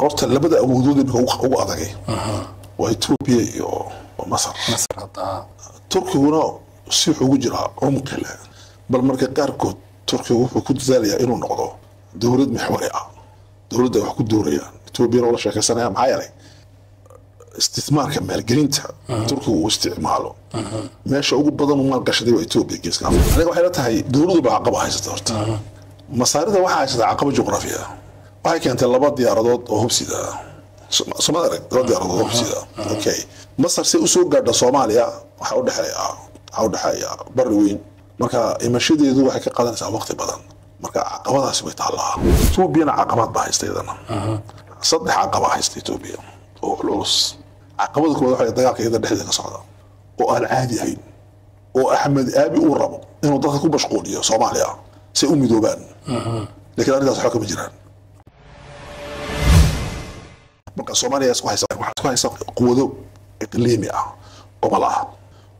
قرطة لبدأ وجود هو أضعي وإثيوبيا ومصر تركيا هنا سيح وجرها عمقها بل مركب كاركود تركيا وكود زالية إنه نقضوا دورة محورية دورة ده وحكود دورية إثيوبيا ولا شيء كسرنا معايا استثمار كمال جرينتها تركيا واستعماله ماشي أقول بدل ما نركش ده وإثيوبيا جيس كام أنا وحياتها هي دورة بعقبة هاي ستارت مصاريتها وحاجة عقبة جغرافية وهاي كانت اللباط دياردات وهبسيدا سمارك دياردات وهبسيدا أوكي مصر سي أسوق قادة صوماليا وحاول حياة عود حياة بروين مركا المشيد يدور حكي قادن ساعة وقت بدن مركا عقبات سويت الله توبينا عقبات باهيستي دنا صدق عقبات هيستي توبيا وخلص عقبات كل واحد يضيعك إذا دحدك صعدا وأهل عادي هين وأحمد أبي وربو إنه ضغط كل مشغولية صوماليا سأمي دوبان لكن أنا أصحى كم جيران مركا صوماليا سكوها قوة إقليمية قبلها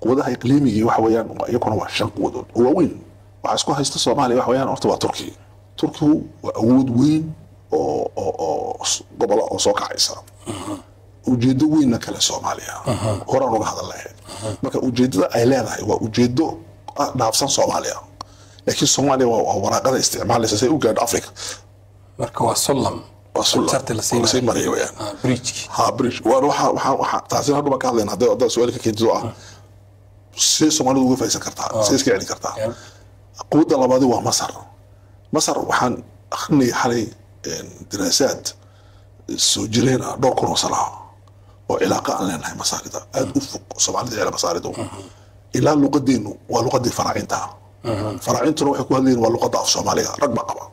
قوادها إقليمية وحويان يكون وحشان قوادون ووين وعسكوها يستصوى معلي وحويان أرتبع تركي تركي وأود وين قبل أوساق عيسى وجيدو وين نكال سوى معليها هورا نوغ هذا اللحين مكا وجيدو أهلانها وجيدو نافسان سوى معليها لكن سوى معليها وراقة استعمال لساسي وقاد أفريقا مركوا سلم وصلت لسي مريو يعني بريج ها بريج وروحا تعزين هدو مكا هذين هذا سؤالك كيدزو سي سوماليدو ugu faysan kartaa si iska celin kartaa quwada labaad waa masar masar waxaan akhrinay xalay diraasaad soo jireena dhowr kun oo sano oo ilaaqa aan leenahay masarida aad u fuq Soomaalida ee masaridu ilaa luqadeenu waa luqadii faraacinta faraacintu waxay ku hadleen waa luqada af Soomaaliga rag ma qaba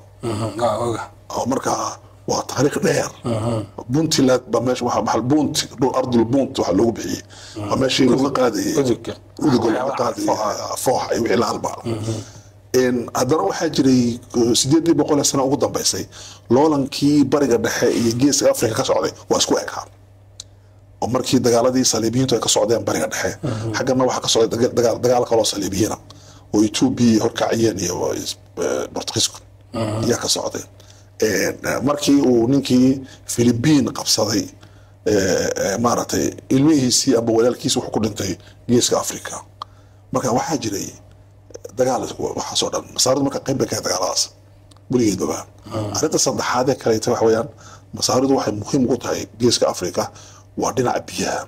oo marka waa taariikh dheer buntilaad ba meesh waxa bahal bunti dhul ardul bunt waxa loogu bixiyay meesh lagu qaadayay udugol qaadayay foox ay ilaal baa in hadana waxa jiray 800 sano ugu dambaysay loolankii bariga dhexe iyo geeska Afrika ka socday waa isku ekaa oo markii dagaaladii saliibiyintu ay ka socdeen bariga dhexe xagana waxa ka socday dagaal kale oo saliibiyina oo Itoobiya horkaciyeen iyo Portugiisku yaa ka socday markii uu ninkii Filibiin qabsaday maaratay ilmihiisii aba walaalkiis wuxuu ku dhintay geeska Afrika marka waxa jiray dagaal waxa soo dhan Masar marka qayb ka dagaalaas buligeed baa arinta saddexaad ee kale waxa weeyaan Masaridu waxay muhiim u tahay geeska Afrika waa dhinaca biyaha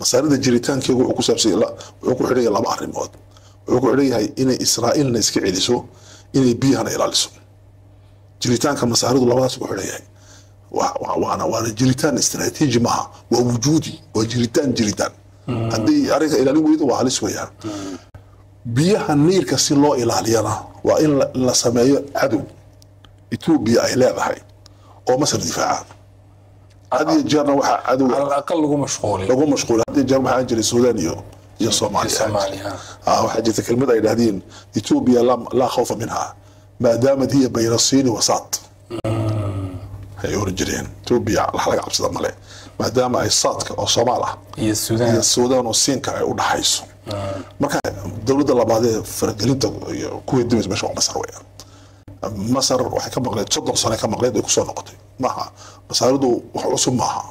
Masarida jiritaankeedu wuxuu ku saabsan wuxuu ku xidhay laba arrimood wuxuu ku xidhay inay Israa'iilna iska celiso inay biyaha ilaaliso جريتان كمسارد الله سبحانه وتعالى وانا جريتان استراتيجي معها ووجودي وجريتان جريتان عندي اريد الى لويد وهلس ويا بيها النير كسي لو الى علينا وان لا سمايه عدو إثيوبيا الى هاي او مصر دفاع هذه جرنا واحد عدو على الاقل لو مشغول هذه جرب حاجه السودانيه يا صوماليا وحاجه كلمه الى هذين إثيوبيا لا خوف منها ما دامت هي بين الصين وساط هي ورجلين توبيا الحلقه عبسده مالي ما دام اي ساط او صوماله هي السودان والصين كاي ودحايسو marka dawladda labaad ee fargelinta ku weydiis meesha Masar weeyaan Masar waxa ka maqleed 3 sano ka maqleed ay ku soo noqotay maaha Masaridu wax cusub maaha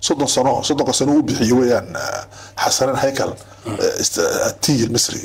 3 sano u bixiyo weeyaan xasaran haykal istaatiil misri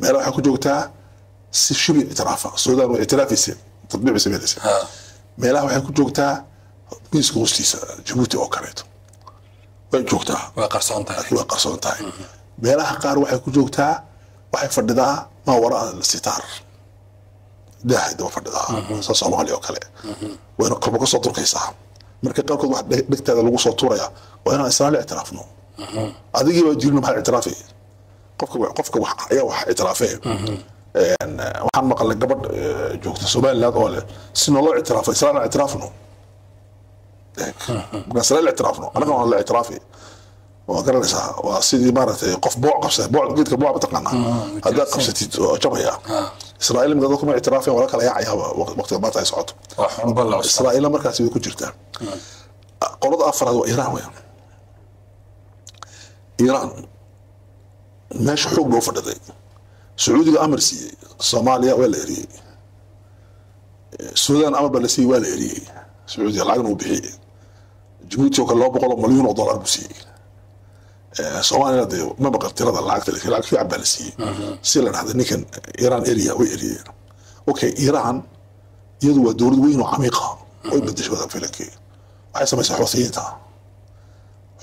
ما راح يكون جوتها شبه اعترافها السودان واعتراف يصير تطبيع يصير هذا الشيء ما راح يكون جوتها ميسك وسليسة جيبوتي أو كريتو وين جوتها وقرصان تاعي ما راح قارو راح يكون جوتها راح يفردها ما وراء الستار داحد وفردها صومالي أو كلا وين قربك صوت صح مركب قارك واحد نكت هذا الوصول توريا وين إسرائيل اعترافنا هذا يجي يجينا بحال اعترافي qofka wax ayaa wax itiraafay waxaan maqalay gabadh joogta Soomaaliland oo leh si nolo itiraafay Israa'iil itiraafno مناسلة الاعترافنا أنا كمان الاعترافي وقرنسها وسيدي مارته قف بوع قفسه بوع جدك بوع بتقنعنا هذا قفستي وجبهة إسرائيل من ذلكم اعترافي ولا كلا يعيها وقت ما تعيش عطوا والله إسرائيل ما كانت يكون جرتها قرض أفراد وإيران ويا إيران ماش حقوق وفرد ذي سعودي الأمرسي صوماليا ولا إيري السودان أمر بلسي ولا إيري سعودي العين وبحي جبوتي وكلا بقول مليون دولار بسي صوماليا ما بقى ترى العقد اللي كلاك في عبالسي سيلا هذا نكن إيران إيريا وإيري أوكي إيران يدو دور وين وعميقة ويبدش هذا في لك عايز ما حوثيتها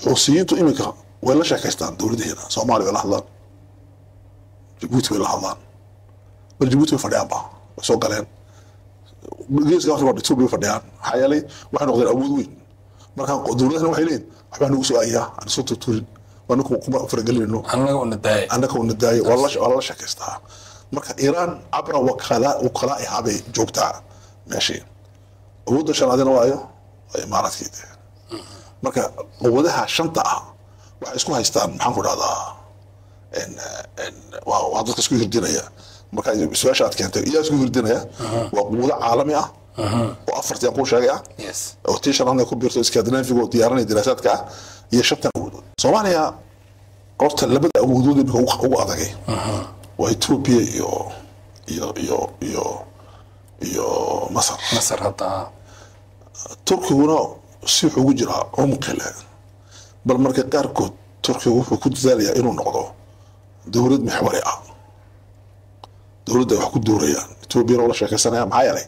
حوثيته إمكا ولا شاكستان دولة هنا صومالي ولا حضان جيبوتي ولا حضان بل جيبوتي وفريان با سو قالين جيس قاوة برد توبي وفريان حيالي وحن نقدر أبود وين مركان دولتنا وحيلين حبان نقصوا أياه عن صوت التورين وأنكم قمنا أفرقلين إنه أنكم النداي والله شاكستان مركان إيران عبر وكلائها بجوبتها ماشي أبود شرادين وآيه إمارات كده مركا قوادها شنطة وعسكوها يستان محمد هذا إن وهذا كسكوه الدنيا مركا سواشات كانت إياه سكوه الدنيا وقوادة عالمية وأفرت يقول شريعة وتيشر عندنا كمبيوتر إسكندنافي وديارني دراسات كا هي شنطة وجود صوماليا قرط اللي بدأ وجود هو أذكى وإثيوبيا يو مصر هذا تركي هنا سيح وجرة عمق الآن بل مركز قاركود تركي وحكود ذالية إنو نقضه دورد محورية دورد وحكود دورية إثيوبيا ولا شاكا سنة معايا لي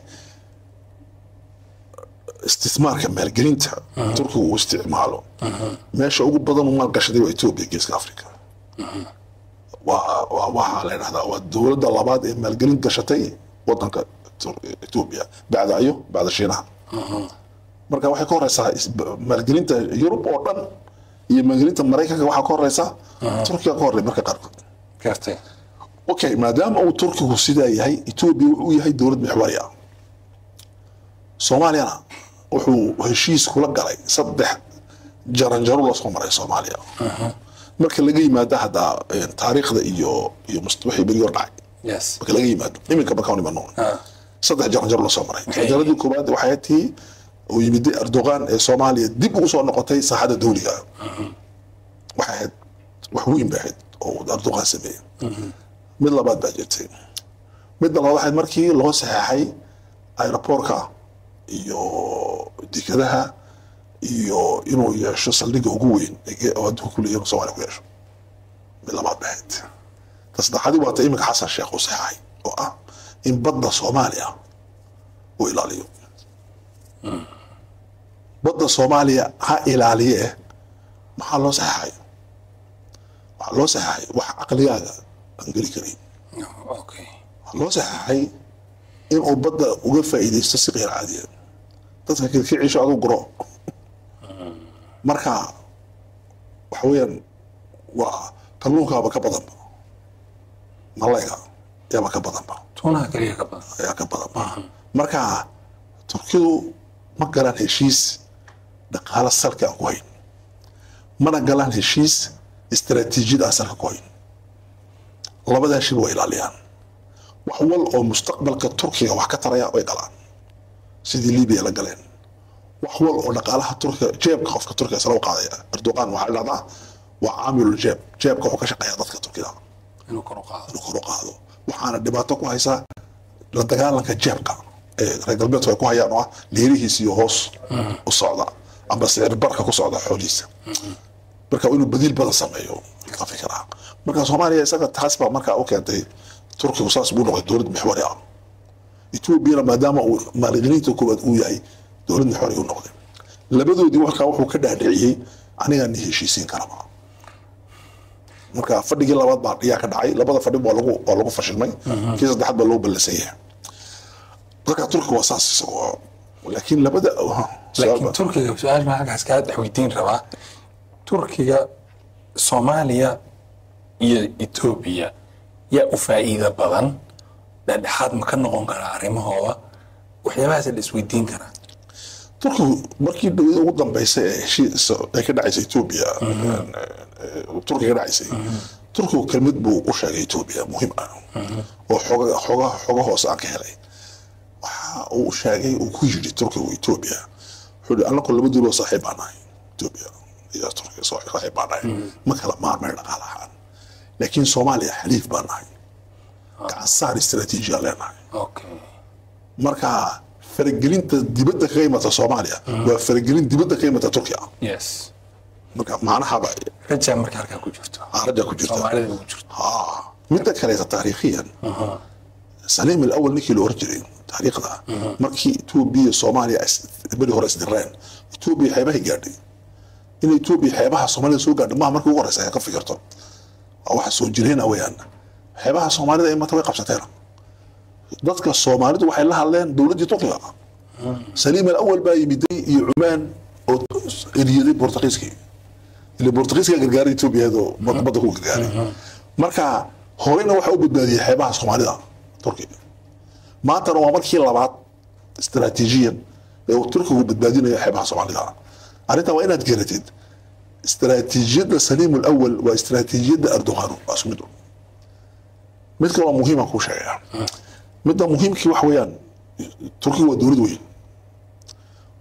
استثمار كمال جرينتها تركي واستعماله ماشي أقول بدل مال قشدي وإثيوبيا جيس أفريقيا وحا لين هذا والدورد اللابات مال جرينت قشتي وطنك إثيوبيا بعد أيوه بعد شينها marka waxay ka horeysaa maalgelinta Europe oo dhan iyo maalgelinta Mareykanka waxa ka horeysa Turkiga ka horey marka qarqad kartay okay maadaama uu Turkigu sida yahay Itoobiya uu yahay dawlad mixwaari ah Soomaaliyana wuxuu heshiis kula galay saddex jaranjaro la soo maray Soomaaliya marka laga yimaado hadda taariikhda iyo mustaqbalka bariyo dhacay yes marka laga yimaado iminka baa ka nimanno صدق جرجر لصومري جرجر كوباد وحياتي ويبدي أردوغان الصومالي دب وصل نقطتي صحادة دولية واحد وحوين بعد أو أردوغان سبعين من الله بعد باجتين من الله واحد مركي لغة صحيحي أيربوركا يو دي كذا يو إنه يشوف صليقه قوين أود كل يوم صوالك ويش من الله بعد بعد تصدق هذه وقتيمك حصل شيخ صحيحي أو بدنا صوماليا وإلى اليوم بدنا صوماليا ها إلى اليوم محلو صحيح محلو صحيح وعقلي هذا أنجليكي أوكي محلو صحيح إنه بدنا وقف إيدي يستسقي العادية تتذكر في عيشة أو قرا مركا وحويا وكلوكا بكبضن ملايكا يا بكبضن تونا كريه كبار يا كبار مركا تركيو ما قالان هشيس دقالة سلكة كوين ما قالان هشيس استراتيجية دا سلكة كوين لبدا هشي بو إلاليان وحول أو مستقبل كتركيا وحكتريا ويقالان سيدي ليبيا لقالين وحول أو لقالها تركيا جيب خوف كتركيا سلوك عادية أردوغان وحلنا وعامل الجيب جيب كوكا شقيا ضد كتركيا إنو كروقا هذو waxaana dhibaato ku haysa la dagaalanka jeebka ee galbeedka ku hayaan oo leerihiisa iyo hoos u socda amba sicir barka ku socda xooliisa marka inuu badil badan sameeyo ka fikraa marka Soomaaliya isaga taasba marka oo keentay Turkigu saas buu noqday dawlad mixwaari ah Itoobiya maadaama uu maalgelinta kuwad u yahay dawlad mixwaari u noqday labadoodii waxa uu ka dhaadhiciyay aniga aan heshiisin karaa marka fadhigi labaad baa diyaar ka dhacay labada fadhi baa lagu fashilmay kii saddexaad baa loo ballasayay dadka Turkiga waa saas laakiin labada laakiin Turkiga su'aal ma xaq iska dhaxweydiin raba Turkiga Soomaaliya iyo Itoobiya yaa u faa'iido badan dadxaad ma ka noqon kara arimahooda waxyaabahaas la isweydiin kara تركي مركي وضم بيسي شيء كده عايز إثيوبيا تركي كده عايز تركي كلمة بو وش على إثيوبيا مهم أنا وحوجة هو ساق هلاي وش على وكوجي تركي وإثيوبيا حلو أنا كل بدي له صاحب أنا إثيوبيا إذا تركي صاحب أنا ما كلام ما عمل على حال لكن صوماليا حليف بنا كعصار استراتيجي لنا أوكي مركا فرجلين تدبدة قيمة صوماليا وفرجلين تدبدة قيمة تركيا. يس. معنا حبايب. رجع مركا رجع كوجرته. رجع كوجرته. صوماليا كوجرته. متى كانت تاريخيا؟ سليم الأول نكي الأورجري تاريخ ده. مركي إثيوبيا صوماليا بدو هرس دران. إثيوبيا حيبها جاردي. إن إثيوبيا حيبها صوماليا سوق جاردي ما مركو ورس هيك فكرته. أو حسون جرينا ويان. حيبها صوماليا إما توقف ستيرة. دتك الصوماليد waxay la hadleen dawladii Turkiga Saliim al-awwal baa yimiday iyo Cumaan oo eriyada Portugiiska ilaa Portugiiska gargaaray Itoobiyaado madbada ku gargaaray marka horena waxa uu badbaadiyay xeebaha Soomaalida Turkiga maanta waa markii labaad istiraatiijiyan ee uu Turkigu badbaadinayo xeebaha Soomaalida arinta waa inaad garatid istiraatiijiyada Saliim al-awwal waa istiraatiijiyada Erdogan asmido midka waa muhiim ku sheegay مدة مهم كي وحويان تركيا ودولد وين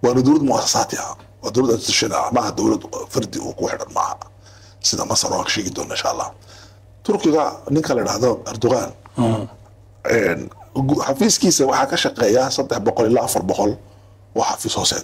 ودولد مؤسساتها ودولد الشرع معها دولد فردي وكوحد معها سيدا مصر وهكشي جدا ان شاء الله تركيا ننكال هذا اردوغان حفيز كيسه وحا كشقيا 300 الى 400 وحفيز هوسيد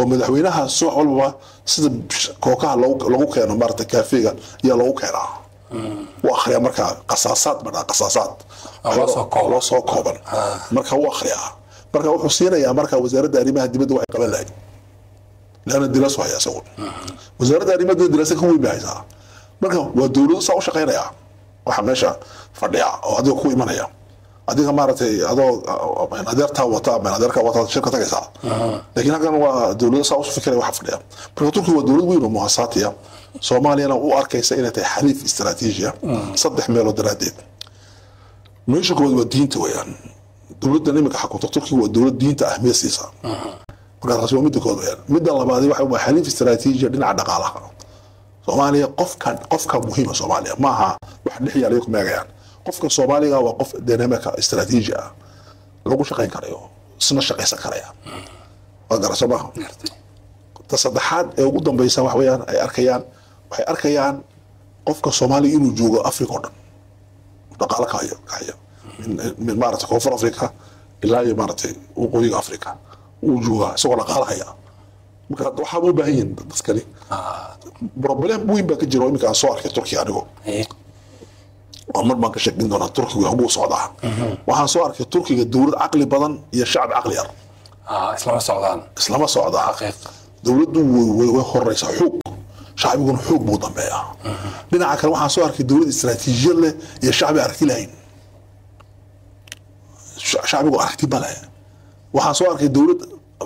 ومدحوينها السوق والبا سد كوكا لو كانوا مرت كافية يا لو كانوا وآخر مركا قصاصات بدأ قصاصات الله سوكوبن مركا وآخرها marka wuxuu siinaya marka wasaaradda arrimaha dibadda waxay qaban lahayd laana diras waxay asoo wasaaradda arrimaha dirasa ku weeybaysa marka waa dawlad soo shaqeynaya waxa meesha fadhiya oo adigu ku imanaya adiga maartay adoo adeerta wata ama adeerka wata shirkada geysa laakiin halkan waa dawlad soo fikir waxa fadhiya Turkiga waa dawlad weyn oo muhaasatiya Soomaaliyana u arkaysa inay tahay xaliif istiraatiiji ah saddex meelood daraadeed meesha ku wada diinta weeyaan دولة دنيمك حكم تركيا والدولة دين تأهمية سياسة. وقال رسول مدة كود غير مدة الله بعدي واحد وحليف استراتيجي دين عدا قالها. صوماليا قف كان مهمة صوماليا معها واحد نحيي عليكم يا جيران. قف كان صوماليا وقف ديناميك استراتيجية. لو شقين كريو سنة شقين سكريا. وقال رسول الله تصدحات وجودهم بيسامح ويان أي أركيان وهي أركيان قف كان صومالي إنه جوا أفريقيا. وقال لك هي من مارت كوفر أفريقيا إلى مارت وقوي أفريقيا وجوها سوى لقاها هي ممكن تروح أبو باهين بس كلي بربنا بوي بك جروي ممكن صور كتركيا عنو عمر ما كشك من دون التركي وهو صعدها وها صور كتركيا دولة عقلي بدن يا شعب عقلي إسلام السعودان إسلام السعودان حقيقة دولته وحر يسحوق شعب يكون حب وضمية لنا عكر وها صور كدولة استراتيجية يا شعب عرفتي لين شعبي أركتي بلاه وحصور كدولة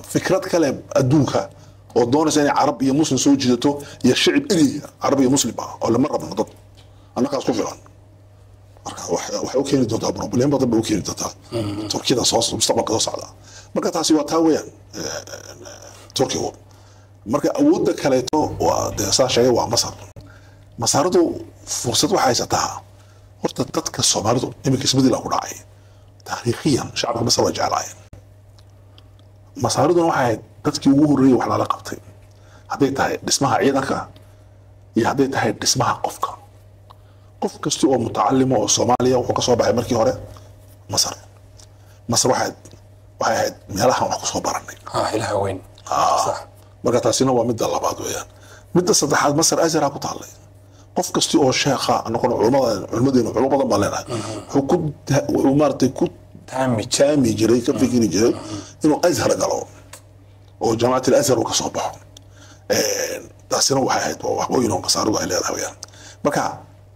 فكرة كلام أدوكها والدون سنة عربية مسلم سوي جدته يا شعب إلي عربية مسلمة ولا مرة بنضد أنا كاسكو فلان وحوكين الدولة بربو لين بضرب وكين الدولة تركيا صاص مستقبل قصص على مركز تعسيب تاويا تركيا هو مركز أود كلايته ودراسة شيء ومصر مصارته فرصته حيستها ورت تتك الصومالية إمك اسمدي له راعي تاريخيا شعبك بس وجع العين مساردنا واحد تذكي وهري وحنا على قبطين هديتها اسمها عيدك يا هديتها اسمها قفك سوء متعلمة وصوماليا وكصوبة مركي هوري مصر واحد مالها وكصوبة رني إلها وين صح بقى تاسينا ومد الله بعض وياه مد الصدحات مصر أزرع كطالي قفك سوء شيخة أنا أقول علمدين وعلوم ضم لنا وكنت ومرتي كنت تامي جري كم فيكني جري إنه أزهر قالوا وجماعة الأزهر وكصباح taasina waxa ahayd waa wax weyn oo Masaaradu ay leedahay weeyaan marka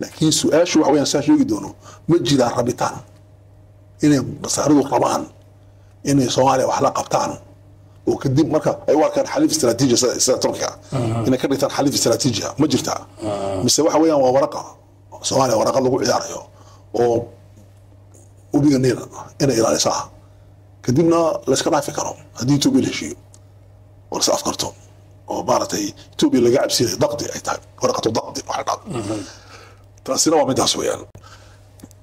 laakiin su'aashu waxa weeyaan saashiga doono ma jira rabitaan inay Masaaradu qabaan inay Soomaaliya wax la qabtaan oo kadib marka ay warkaan xaliif istiraatiiji ah Turkiga inay ka dhigtaan xaliif istiraatiiji ah ma jirtaa mise waxa weeyaan waa waraqa Soomaaliya waraqa lagu ciyaarayo oo ubiyanina inay ilaalisaa kadibna la iska dhaafi karo hadii Itoobiya heshiyo ورسا أفكرتهم ومارتي توبي اللي قاعد بسيري ضغطي أي تايم ورقة ضغطي وحدات ترسينا ومدها سويا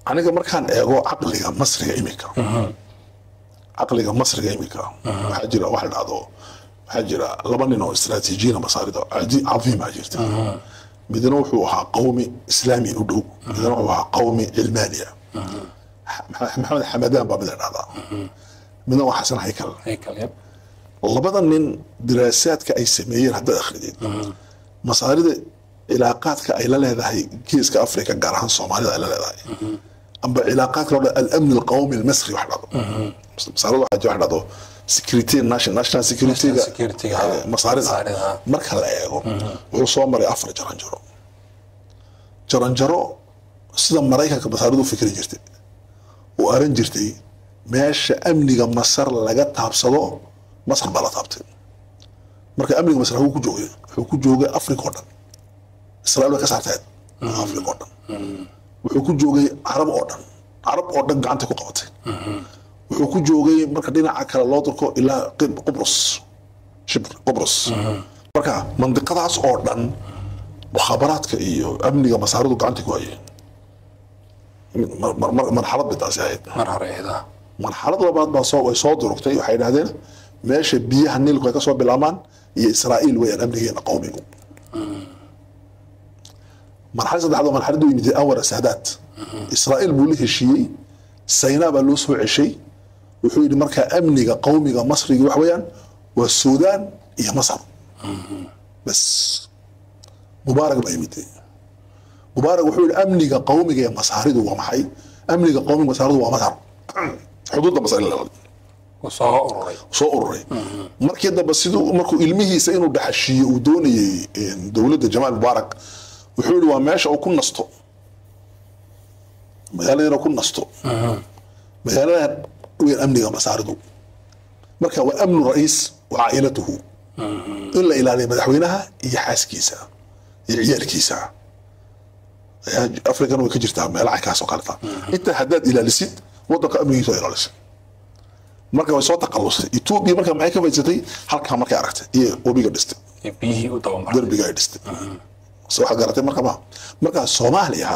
أنا كمر كان إيجو عقلي مصري إيميكا عقلي مصري إيميكا حجرة واحد عضو حجرة لبنان واستراتيجينا مسار عظيم أجرت بدنوحوها قومي إسلامي أدو بدنوحوها قومي علمانية محمد حمدان بابدر هذا بدنوح حسن هيكل يب والله بدل من دراسات كأي سمير هذا أخريت مصاريد علاقات كأيلا لهذا هي كيس كأفريقيا جارحان صوماليا إلى لهذا أما علاقات الأمن القومي المصري وحده مصاريد وحده سكرتير ناشنال سكرتير مصاريد مركل أيهم وصومالي أفريقيا جرانجرو سيدا مرايكا كمصاريد فكري جرتي وأرن جرتي ماش أمني مصر لقت هبصلو مصر بلطابتين مركا أمريكا مصر هو كجوجي أفريقيا إسرائيل كسرتين أفريقيا هو كجوجي عرب أردن قانتك قوتين هو كجوجي مركا دينا عكر الله تركو إلى قبرص مركا منطقة عص أردن مخابرات كأيو أمريكا مصر هو قانتك وين مرحلة بتأسيس مرحلة بعد ما صادوا ركتي وحين هذين ماشي بيها النيل كويس كسب بالأمان هي إسرائيل ويا الأمريكيين قوميهم. مرحلة يمد أول السادات. إسرائيل بقول له شيء سيناء بقول له شيء وحول المركة أمنية قومية مصري وحويان والسودان هي مصر. بس مبارك بقى يمدي مبارك وحول أمنية قومية مصاريد ومحي أمنية قومية مصاريد ومصر حدود مصر. صوري مركي ده بس يدو مركو علمي سينو دحشي ودوني دولة جمال مبارك وحولوا ماشي أو كنا نسطو مجالنا كنا نسطو مجالنا وين أمني مساردو مركي هو أمن الرئيس وعائلته إلا إلى مدحوينها يحاس كيسة يعيال كيسة أفريقيا وكجرتها مالع كاس وقالتها أنت حداد إلى لسيد وضعك أمني إلى لسيد marka way soo taqalusay Itoobiya marka maxay ka faajatay halka markay aragtay iyo wabiga dhistay bihi u dawan markay wabiga dhistay soo xagaratay marka Soomaaliya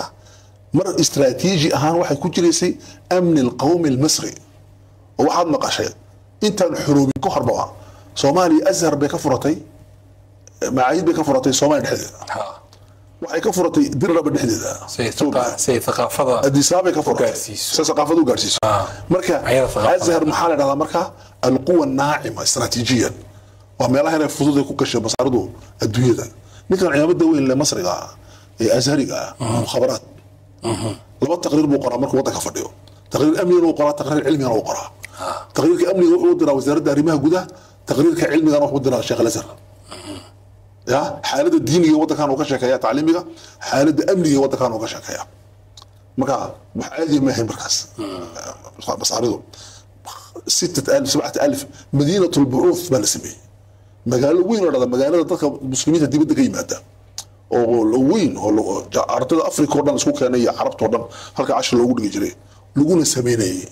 mar istiraatiiji ahaan waxay ku jireysay amni alqawm almasri oo waxaad maqashay intan xuruub ku horbawa Soomaaliya Azhar bay ka furatay macaayid bay ka furatay Soomaaliya dhexdeeda waxay ka furatay dirraba dhexdeeda say thaqafada adisaabay ka furatay say thaqafadu gaarsiiso marka Azhar maxaa la marka alquwa naa'ima istiraatiijiyan wa meelaha ay fuduud ku gashay Masaaradu adduunyada ninkan ciyaabada weyn la Masriga ee Azhariga mukhaabarat laba taqriir buu qoraa markuu wadanka fadhiyo taqriir amni oo qoraa taqriir cilmi oo qoraa taqriirka amni wuxuu diraa wasaaradda arrimaha gudaha taqriirka cilmiga wuxuu diraa sheekh Al-Azhar يا حالة الدينية وضكان وكشكاية تعليمية حالة الأمنية وضكان وكشكاية مكا هذه ما هي مركز مساردو 6000 7000 مدينة البعوث بالاسمي مقال وين ولا مقال ضدك المسلمين دي بدها قيمة وين هو أرض أفريقيا ولا سو كانية عربت ولا هلك 10 لوجود يجري لوجود سمينية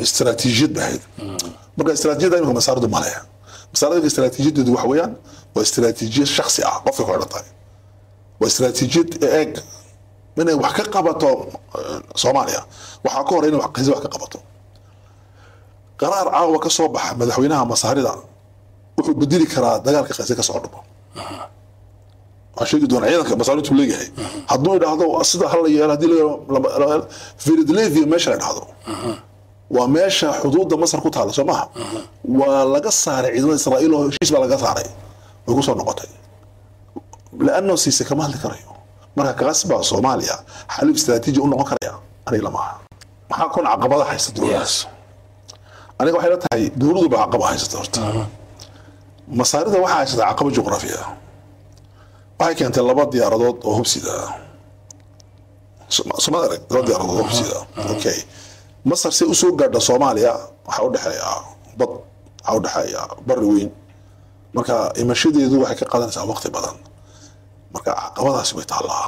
استراتيجية بعيد مكا استراتيجية دائما مساردو مالها مساردو استراتيجية دي وحويان واستراتيجية شخصية قفل على طاي واستراتيجية إيج من وحكي قبطو صوماليا وحكور هنا وحكي قبطو قرار عاوة كصوبح مدحوينها مساردو وحب بديلي كرا دقال كخزيكا صعودو عشان يدون عيالك بسالوتهم ليجي هادو يدهضوا الصدق هلا يلا هدي لا في الدليفي ماشي يدهضوا وماشي حدود مصر كنت على سماها ولا قصار عيدان إسرائيل وشيش بلا قصاري وقصر نقطي لأنه سيسي كمان لكريو مركز غصب صوماليا حلب استراتيجي أنه كريا أنا لا ما حكون عقبة حيصير دروس أنا واحد هاي دورو بعقبة حيصير مسار ده واحد حيصير عقبة جغرافية waxay keentay laba diyaaradood oo hubsida Soomaaliya laba diyaaradood hubsida okay Masar si usoo gaadha Soomaaliya waxa u dhaxeeyaa bad waxa u dhaxeeyaa bari weyn marka imashadeedu waxay ka qaadanaysaa waqti badan marka caqabadaas way taallaa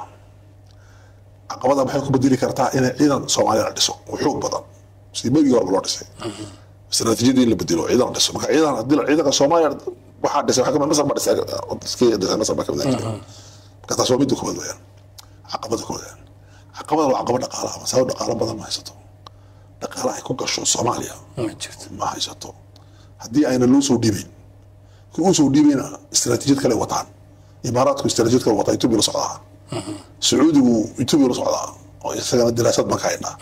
caqabada waxay ku bedeli kartaa in ciidan Soomaaliya la dhiso xoog badan sidii markii hore loo dhisay استراتيجية اللي بديله عيدا الرئيس مك عيدا هديله عيدا كصومالي واحد دس وحكم مصر بعد ساعة كي دس مصر بعد كذا كتصومي دكمل وياه عقبته كله عقبته وعقبته قارة مساوي قارة بدل ما يسطو قارة يكون كشو صوماليا ما يسطو هدي عين اللوس وديبين اللوس وديبين استراتيجية كله وطن إمارات كاستراتيجية كله وطن إثيوبيا لصقها سعودي وإثيوبيا لصقها ويستغل الدراسات مكاينا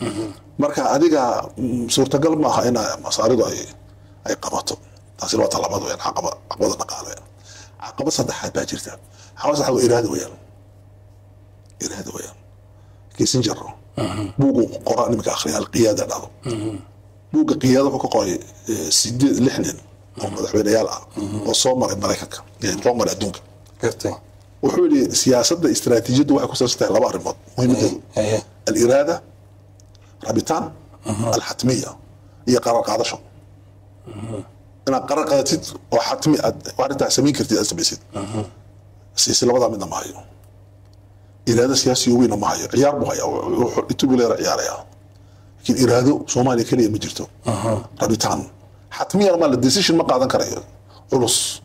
مركا أديكا صورة قلب ما هنا مسارده أي قبضه تحصيل وطلباته يعني عقبة نقاله يعني عقبة صدق حي باجرته حواس حلو إرادة وياه إرادة وياه كيسنجره بوقو قرآن مكاخرها القيادة له بوقو قيادة وكقوي سيد لحنين هم ذحبين يلا وصومر الملكك يعني صومر الدوق كرتين وحولي سياسة استراتيجية واحد كسرت على بعض الموضوع مهم الإرادة رابطان الحتمية هي قرار قاعدة شو أنا قرار قاعدة وحتمي وعرضت عسمين كرتي أسبيسيد السياسة وضع من ما هي إرادة سياسية وين ما هي عيار مهيا ويتقول لي عيارها لكن إرادة صومالي كلية مجرته رابطان حتمية ما الديسيشن ما قاعدة كريه ولص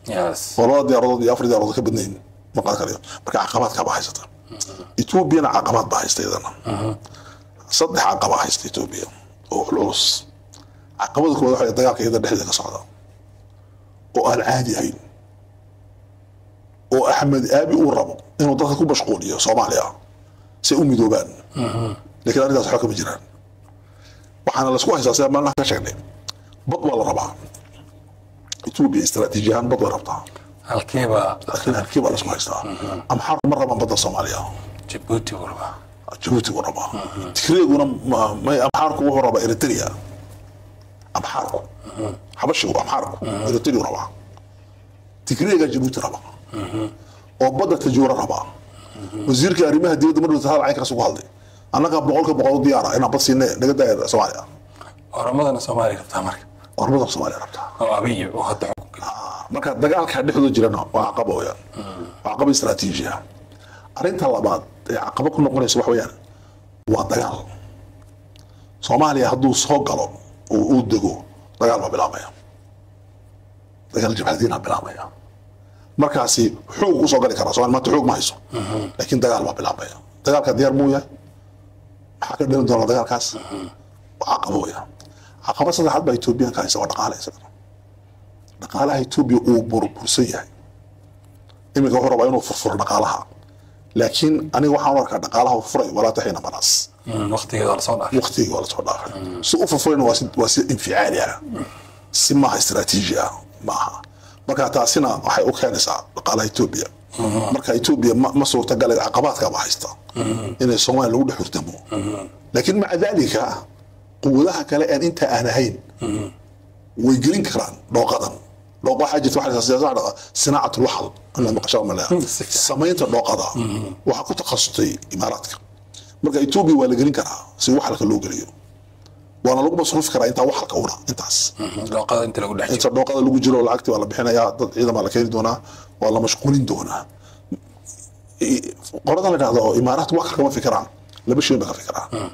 وراد يراد يفرد يراد كبدنين ما قاعد كريه بركة عقبات كباحثة إثيوبيا عقبات باحثة إذا صدق عقبة حيث إثيوبيا وحلوس عقبة كل واحد يضيع كذا نحذر كصعدة وألعادي هين وأحمد أبي والربو إنه ضغط كل مشغولية صوماليا سأمي دوبان لكن أنا أريد أتحكم الجيران وحنا الأسبوع حساسية ما لنا كشغلة بطل ولا ربعة إثيوبيا استراتيجيا بطل ربطة الكيبا لكن الكيبا الأسبوع حساسية أم حرب مرة ما بطل صوماليا جيبوتي وربعة جبوتي وربا تكريقنا ما أبحاركم وهو ربا إريتريا أبحاركم حبشي وأبحاركم إريتريا وربا تكريقا جبوتي ربا وبدأ تجور ربا وزيرك أريمها ديود مرة تهال عينك أسوق هالدي أنا قبل أقولك بقول ديارة أنا بس إني نقدر داير سواليا رمضان سوالي ربطها مرك رمضان سوالي ربطها أبي وهذا حكم مرك دقالك حد حدود جيرانه وعقبه وياه وعقبه استراتيجية أرينتها لبعض عقبة كنا قلنا صباح ويان والدجال صوماليا هدو صوق قلم وودقو دجال ما بلامية دجال جبهتينها بلامية مركزي حوق وصوق لك رأسه ما تحوق ما يسو لكن دجال ما بلامية دجال كدير مويا حكر بين دولار دجال كاس وعقبة ويا عقبة صدق حد بيتوبيا كايس ودقالة يصير دقالة يتوبيا وبربرسية إما كهو ربعين وفرفر دقالها لكن أنا واحد أركع دقالها وفري ولا تحين مناص. وقتي ولا صداع. وقتي ولا صداع. سوء فرين واسد انفعال يعني. سماها استراتيجية معها. مركا تاسينا وحي أوكي نسعى دقالها إثيوبيا. مركا إثيوبيا مصر تقلد عقبات كباحثة. إن الصومال الأول حرتموا. لكن مع ذلك قولها كلا أن أنت أناهين. ويجرين كران لو قدم. لو حاجة واحدة صناعة الوحل أنا مقشر ملاها سميت النقضة وحكوا تخصصي إماراتك مرجع إثيوبي ولا جرين كرها سوي وحلك اللوجليو وأنا لوج مصروف كرها أنت وحلك أورا أنت عس النقضة أنت لو أنت النقضة لوج جلو العكتي ولا بحنا يا إذا ما لكين دونا ولا مشغولين دونا قررنا نقضى إمارات وحلك ما فكران لا بشيء ما فكران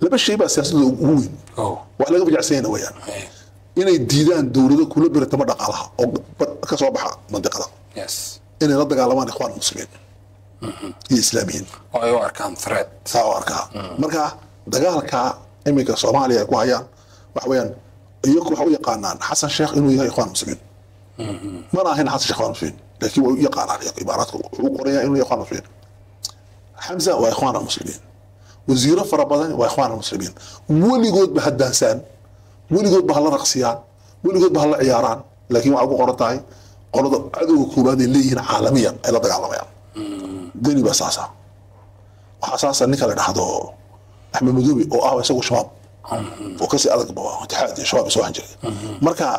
لا بشيء بس يصير وين وحلك بيجي عسين وياه inay diidaan dawladda kula biratama dhaqaalaha oo ka soo baxa mantiqada yes inay la dagaalamaan ikhwaan muslimiin islaamiyiin oo ay arkaan threat oo arkaa marka dagaalka imika Soomaaliya ku hayaan wax weeyaan iyagu waxa u yaqaanaan Xasan Sheekh inuu yahay ikhwaan muslimiin ما راهن حاسس اخوان فين لكن يقع على عبارات قريه انه اخوان فين حمزه واخوان المسلمين وزيره فربضان واخوان المسلمين ولي قود بهدانسان ولي قود بهلا رقصيان ولي قود بهلا عياران لكن وعقو قرطاي قرض عدو كولادي ليهن عالميا الى دغالميا دني بساسا وحساسا نكلا دحدو احمد مدوبي او اه اسو شباب وكسي ادق بو اتحاد شباب سو حنجري marka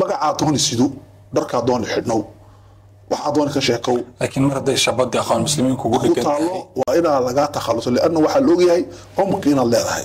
magaca toon sidoo darka doon xidhnow waxa doon ka sheekow laakiin mar haday shabad aqoon muslimiin kugu dhigeen waa ina laga takhaluso laana waxa loo yahay umqiina leedahay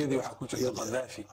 يدي وحكومة قذافي.